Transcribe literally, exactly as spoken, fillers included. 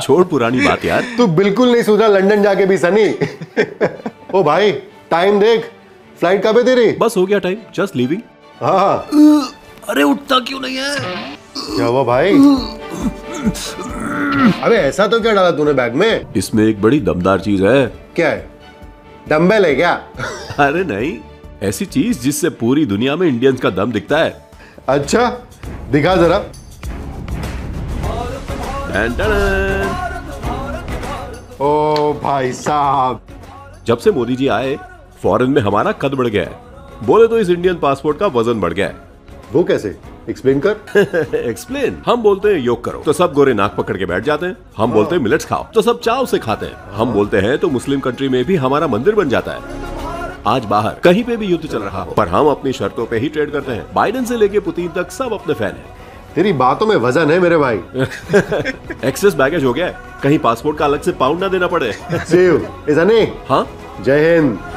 छोड़ पुरानी बात यार। तू बिल्कुल नहीं सोचा लंदन जाके भी सनी। ओ भाई टाइम देख, फ्लाइट कब है तेरी? बस हो गया टाइम, जस्ट लीविंग। हाँ अरे उठता क्यों नहीं है? क्या हुआ भाई? अबे ऐसा तो क्या डाला तूने बैग में? इसमें एक बड़ी दमदार चीज है। क्या है? डम्बेल है क्या? अरे नहीं, ऐसी चीज जिससे पूरी दुनिया में इंडियंस का दम दिखता है। अच्छा दिखा जरा। ओ भाई साहब, जब से मोदी जी आए फॉरेन में हमारा कद बढ़ गया है। बोले तो इस इंडियन पासपोर्ट का वजन बढ़ गया है। वो कैसे? एक्सप्लेन कर। एक्सप्लेन? हम बोलते हैं योग करो तो सब गोरे नाक पकड़ के बैठ जाते हैं। हम हाँ। बोलते हैं मिलेट्स खाओ तो सब चाव से खाते हैं। हाँ। हम बोलते हैं तो मुस्लिम कंट्री में भी हमारा मंदिर बन जाता है। आज बाहर कहीं पे भी युद्ध चल रहा हो पर हम अपनी शर्तों पे ही ट्रेड करते हैं। बाइडेन से लेके पुतिन तक सब अपने फैन हैं। तेरी बातों में वजन है मेरे भाई। एक्सेस बैगेज हो गया है, कहीं पासपोर्ट का अलग से पाउंड ना देना पड़े। जय हिंद।